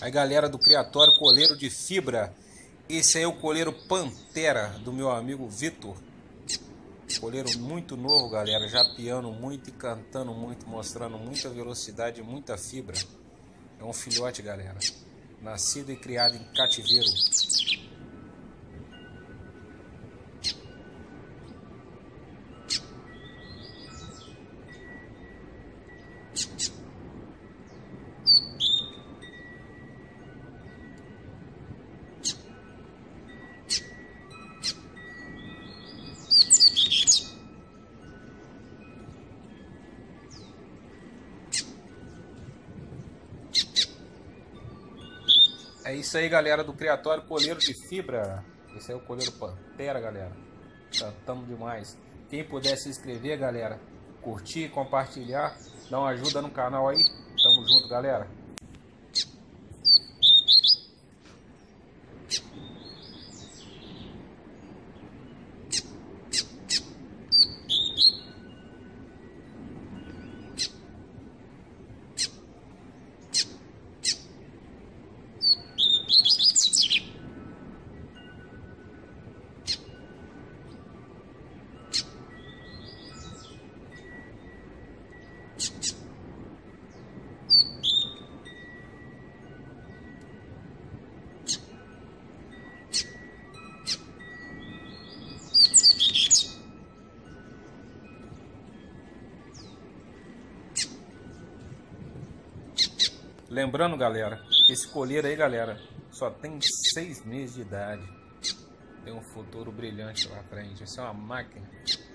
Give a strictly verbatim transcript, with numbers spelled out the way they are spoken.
Aí galera do Criatório Coleiro de Fibra, esse aí é o coleiro Pantera do meu amigo Vitor. Coleiro muito novo, galera, já piando muito e cantando muito, mostrando muita velocidade e muita fibra. É um filhote, galera, nascido e criado em cativeiro. É isso aí, galera, do Criatório Coleiro de Fibra. Esse é o coleiro Pantera, galera. Cantamos demais. Quem puder se inscrever, galera, curtir, compartilhar, dá uma ajuda no canal aí. Tamo junto, galera. Lembrando, galera, esse coleiro aí, galera, só tem seis meses de idade. Tem um futuro brilhante lá pra frente. Essa é uma máquina.